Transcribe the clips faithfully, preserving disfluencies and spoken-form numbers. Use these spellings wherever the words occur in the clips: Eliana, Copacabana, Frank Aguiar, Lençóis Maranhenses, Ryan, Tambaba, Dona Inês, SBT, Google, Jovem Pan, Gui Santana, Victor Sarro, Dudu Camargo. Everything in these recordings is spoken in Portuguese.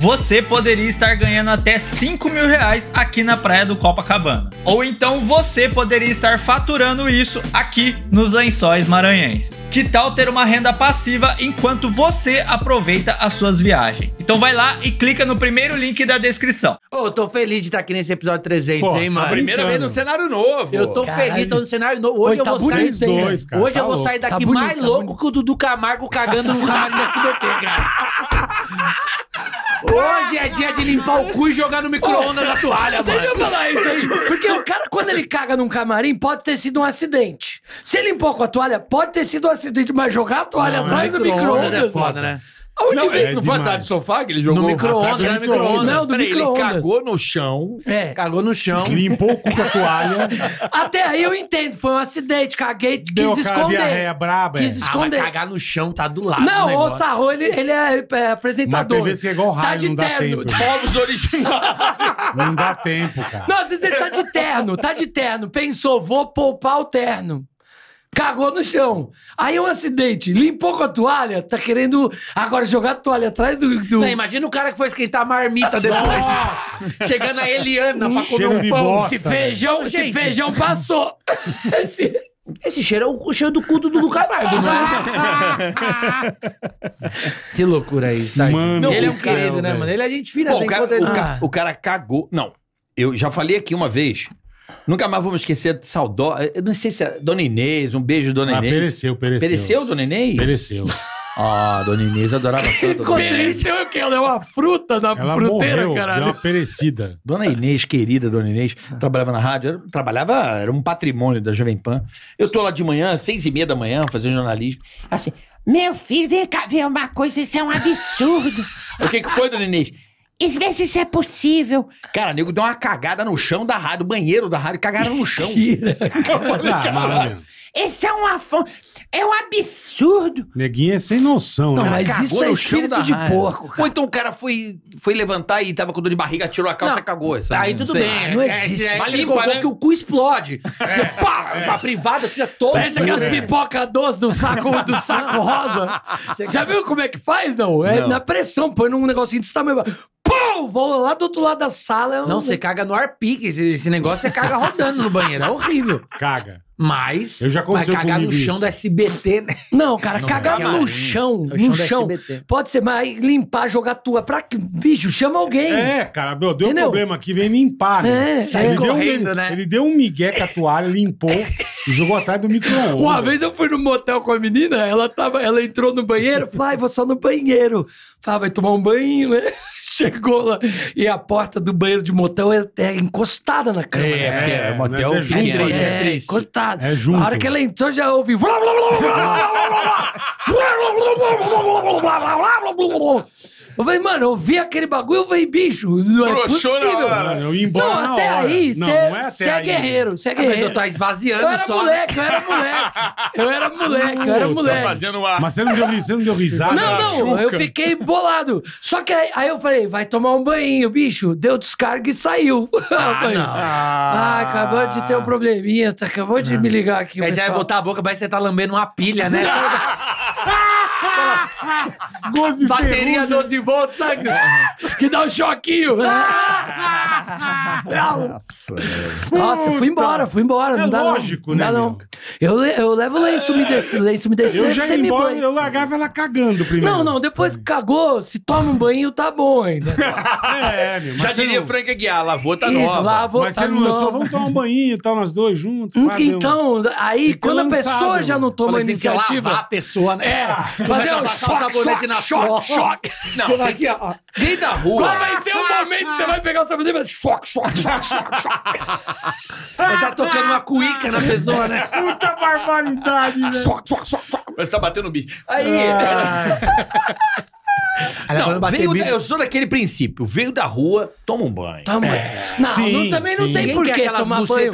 você poderia estar ganhando até cinco mil reais aqui na praia do Copacabana. Ou então você poderia estar faturando isso aqui nos Lençóis Maranhenses. Que tal ter uma renda passiva enquanto você aproveita as suas viagens? Então vai lá e clica no primeiro link da descrição. Ô, oh, tô feliz de estar aqui nesse episódio trezentos, pô, hein, mano? Tá primeira vez no cenário novo. Eu tô Caralho. feliz, tô no cenário novo. Hoje Oi, eu tá vou bonito, sair hein, dois, cara. Hoje tá eu vou louco. sair daqui tá bonito, mais tá louco que o Dudu Camargo cagando no camarim da S B T, cara. Hoje é dia de limpar o cu e jogar no micro-ondas na toalha, mano. Deixa eu falar isso aí. Porque o cara, quando ele caga num camarim, pode ter sido um acidente. Se ele limpou com a toalha, pode ter sido um acidente. Mas jogar a toalha não, atrás do micro-ondas... é foda, né? Onde não, é, não foi atrás do sofá que ele jogou? No micro-ondas. No micro-ondas. Não, do micro-ondas. Ele cagou no chão. É. Cagou no chão. Limpou o cu com a toalha. Até aí eu entendo. Foi um acidente. Caguei, quis Deu esconder. Deu braba. Quis esconder. Ah, cagar no chão tá do lado Não, do o Sarro, ele, ele é, é apresentador. Mas tem é igual o Ryan, tá de não terno. Dá tempo. Povos originais. Não dá tempo, cara. Não, às vezes ele tá de terno. Tá de terno. Pensou, vou poupar o terno. Cagou no chão. Aí um acidente. Limpou com a toalha. Tá querendo agora jogar a toalha atrás do... do... Não, imagina o cara que foi esquentar a marmita depois. Nossa. Chegando a Eliana pra comer um pão. Bosta, esse feijão, né? esse feijão passou. Esse... Esse cheiro é o cheiro do cu do Dudu Camargo, né? Que loucura isso, tá? Mano, Não, ele é um caramba, querido, né, mano? Ele é gente fina. Bom, o, cara, o, ele... ca... o cara cagou. Não, eu já falei aqui uma vez... Nunca mais vamos esquecer de saudosa. Eu não sei se é Dona Inês, um beijo, Dona ah, Inês. Pereceu, pereceu. Pereceu, Dona Inês? Pereceu. Ah, Dona Inês adorava fruta. Ficou triste, é o quê? Ela é uma fruta da ela fruteira, morreu, caralho. Ela é uma perecida. Dona Inês, querida Dona Inês, trabalhava na rádio, era, trabalhava, era um patrimônio da Jovem Pan. Eu tô lá de manhã, às seis e meia da manhã, fazendo jornalismo. Assim, meu filho, vem cá ver uma coisa, isso é um absurdo. O que que foi, Dona Inês? Isso, vê se isso é possível. Cara, nego deu uma cagada no chão da rádio, banheiro da rádio, cagaram no chão. Mentira. Caramba, esse é um afon... É um absurdo. Neguinho é sem noção, não, né? Mas cagou isso é espírito de porco, cara. Ou então o cara foi, foi levantar e tava com dor de barriga, tirou a calça não. e cagou. Sabe? Aí tudo Sei. bem. Não existe. É, é, vai limpar, né? Que o cu explode. É. Você, pá, é. a privada suja toda. Parece aquelas é. pipoca doce do saco, do saco rosa. Você já viu como é que faz, não? É não. na pressão, põe num negocinho desse tamanho. Pum! Vou lá do outro lado da sala. Eu... Não, você caga no ar-pique. Esse, esse negócio você caga rodando no banheiro. É horrível. Caga. Mas, eu já mas cagar no chão isso. da S B T, né? Não, cara, não, cagar cara, no chão, é no chão, chão pode ser, mas limpar, jogar tua, pra que, bicho, chama alguém. É, cara, meu, deu Entendeu? um problema aqui, vem limpar, né? É, saiu correndo, um, né? Ele deu um migué com a toalha, limpou e jogou atrás do micro-ondas. Uma vez eu fui no motel com a menina, ela, tava, ela entrou no banheiro, falei, ah, vou só no banheiro. Falei, vai tomar um banho, né? Chegou lá. E a porta do banheiro de motel é, é encostada na cama. É, né? é, é, motel é, junto, é, é, é, é encostada. É junto. A hora que ela entrou, já ouvi... Eu falei, mano, eu vi aquele bagulho, eu falei, bicho, não é possível. Eu ia embora não, na até hora. Aí, não, não é até cê aí, você é guerreiro, você é guerreiro. Mas eu tava esvaziando eu só. Moleque, eu era moleque, eu era moleque, eu era moleque. Tá fazendo uma... Mas você não deu, você não deu risada? Não, não, eu fiquei bolado. Só que aí, aí eu falei, vai tomar um banho, bicho. Deu descarga e saiu. Ah, não. ah acabou de ter um probleminha, acabou de não. me ligar aqui. Aí já ia botar a boca, mas você tá lambendo uma pilha, né? doze Bateria ferrugem. doze volts, sabe? Que dá um choquinho. Nossa, Nossa fui embora, fui embora. É não dá lógico, não. né? Não dá não. Eu, eu levo lenço umedecido, lenço umedecido. Eu já ia embora, eu largava ela cagando primeiro. Não, não, depois que cagou, se toma um banho, tá bom ainda. É, meu, já diria não... Frank Aguiar, lavou, tá Isso, nova. Lavou, mas tá você não nova. Só vamos tomar um banho e tal, nós dois juntos. Então, um... aí, Fica quando lançado, a pessoa já não toma iniciativa... Você lavar a pessoa, né? É, fazer um choque, na choque, choque. Não, você vai aqui, ó. Vem da rua. Qual vai ser o momento que você vai pegar o sabonete e vai... Choque, choque, choque, choque, choque. Ele tá tocando uma cuíca na pessoa, né? Puta barbaridade, né? Choque, choque, choque, choque. Você tá batendo o bicho. Aí... Não, não veio da, eu sou daquele princípio. Veio da rua, toma um banho. Toma um banho. Não, sim, não, também sim. não tem por que tomar banho.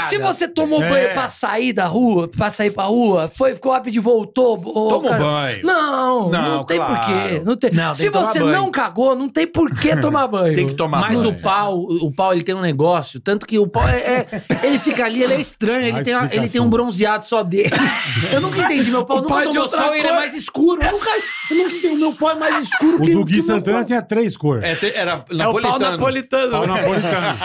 Se você tomou é. banho pra sair da rua, pra sair pra rua, foi, ficou rápido e voltou. Oh, toma cara. um banho. Não, não, não tem claro. porquê. Não tem. Não, tem Se você banho. não cagou, não tem por que tomar banho. Tem que tomar Mas banho. Mas o pau, o pau, ele tem um negócio. Tanto que o pau, é, é, ele fica ali, ele é estranho. Ele tem, uma, ele tem um bronzeado só dele. Eu nunca entendi. Meu pau nunca tomou sol e ele é mais escuro. Eu nunca entendi. Meu pau é mais escuro. escuro o que... O do Gui Santana tinha três cores. É, era napolitano. É o pau napolitano. Pau napolitano.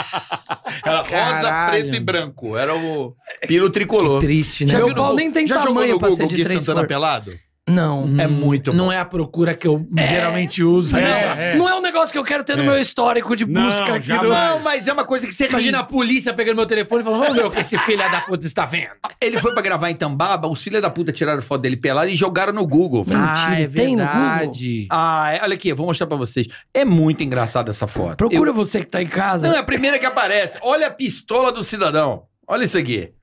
Era rosa, caralho, preto e branco. Era o piro tricolor. Que triste, né? Já meu pau nem tem já tamanho pra ser de três cores. Já jogou no Gui Santana pelado? Não. É muito bom. Não é a procura que eu é. geralmente uso. É. Não, é. não é um negócio que eu quero ter no é. meu histórico de busca. Não, aqui do... não, mas é uma coisa que você imagina a polícia pegando meu telefone e falando, vamos ver o que esse filho da puta está vendo. Ele foi pra gravar em Tambaba, os filhos da puta tiraram foto dele pelado e jogaram no Google. Ah, mentira, é verdade. Ah, olha aqui, eu vou mostrar pra vocês. É muito engraçada essa foto. Procura eu... você que tá em casa. Não, é a primeira que aparece. Olha a pistola do cidadão. Olha isso aqui.